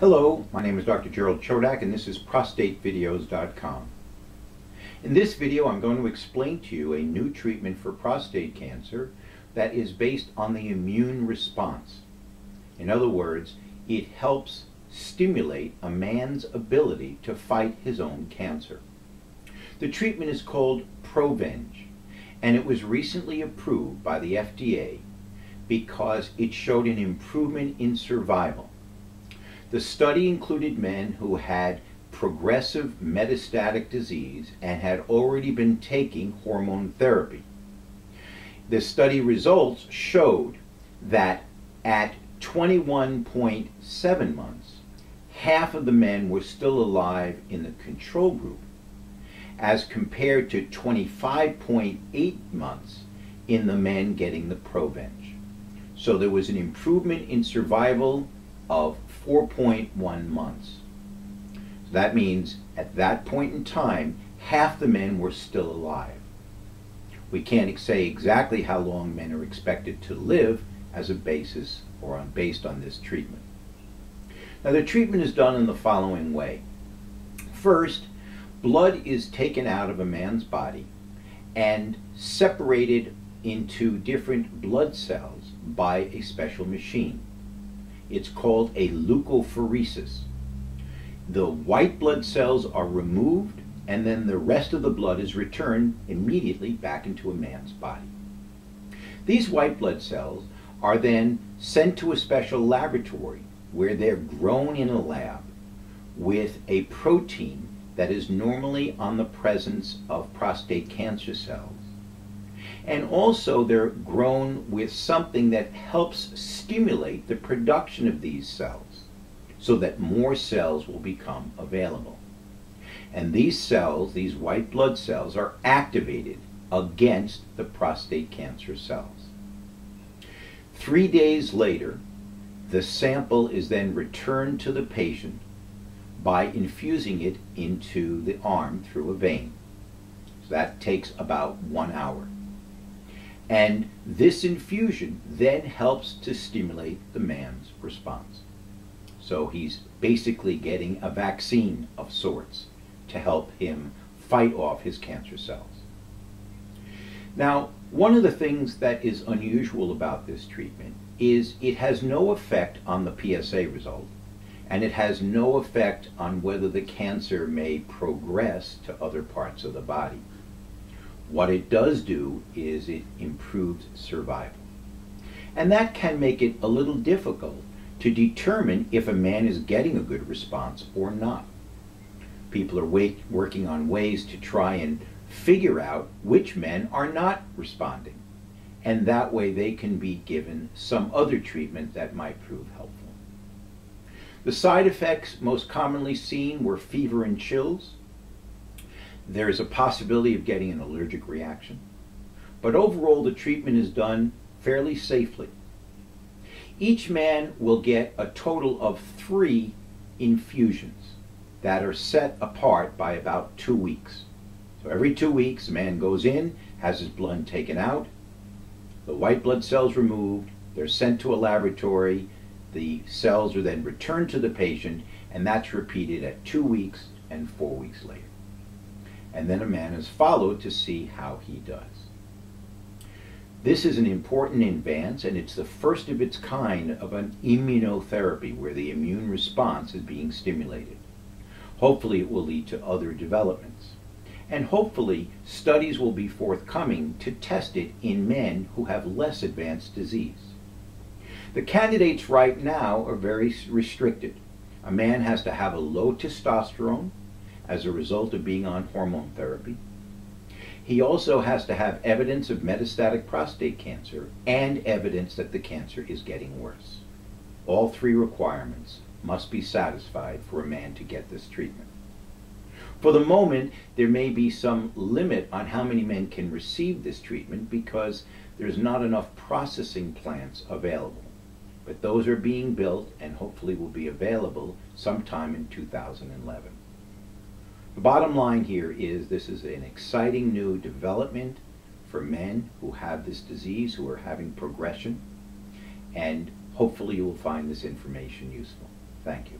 Hello, my name is Dr. Gerald Chodak and this is ProstateVideos.com. In this video I'm going to explain to you a new treatment for prostate cancer that is based on the immune response. In other words, it helps stimulate a man's ability to fight his own cancer. The treatment is called Provenge, and it was recently approved by the FDA because it showed an improvement in survival. The study included men who had progressive metastatic disease and had already been taking hormone therapy. The study results showed that at 21.7 months, half of the men were still alive in the control group, as compared to 25.8 months in the men getting the Provenge. So there was an improvement in survival of 4.1 months. So that means at that point in time, half the men were still alive. We can't say exactly how long men are expected to live as a basis or based on this treatment. Now the treatment is done in the following way. First, blood is taken out of a man's body and separated into different blood cells by a special machine. It's called a leukapheresis. The white blood cells are removed and then the rest of the blood is returned immediately back into a man's body. These white blood cells are then sent to a special laboratory where they're grown in a lab with a protein that is normally on the presence of prostate cancer cells. And also they're grown with something that helps stimulate the production of these cells so that more cells will become available. And these cells, these white blood cells, are activated against the prostate cancer cells. 3 days later, the sample is then returned to the patient by infusing it into the arm through a vein. So that takes about 1 hour. And this infusion then helps to stimulate the man's response. So he's basically getting a vaccine of sorts to help him fight off his cancer cells. Now, one of the things that is unusual about this treatment is it has no effect on the PSA result, and it has no effect on whether the cancer may progress to other parts of the body. What it does do is it improves survival. And that can make it a little difficult to determine if a man is getting a good response or not. People are working on ways to try and figure out which men are not responding. And that way they can be given some other treatment that might prove helpful. The side effects most commonly seen were fever and chills. There is a possibility of getting an allergic reaction, but overall the treatment is done fairly safely. Each man will get a total of 3 infusions that are set apart by about 2 weeks. So every 2 weeks a man goes in, has his blood taken out, the white blood cells removed, they're sent to a laboratory, the cells are then returned to the patient, and that's repeated at 2 weeks and 4 weeks later. And then a man is followed to see how he does. This is an important advance, and it's the first of its kind of an immunotherapy where the immune response is being stimulated. Hopefully it will lead to other developments. And hopefully studies will be forthcoming to test it in men who have less advanced disease. The candidates right now are very restricted. A man has to have a low testosterone as a result of being on hormone therapy. He also has to have evidence of metastatic prostate cancer and evidence that the cancer is getting worse. All 3 requirements must be satisfied for a man to get this treatment. For the moment, there may be some limit on how many men can receive this treatment because there's not enough processing plants available. But those are being built and hopefully will be available sometime in 2011. The bottom line here is this is an exciting new development for men who have this disease, who are having progression, and hopefully you will find this information useful. Thank you.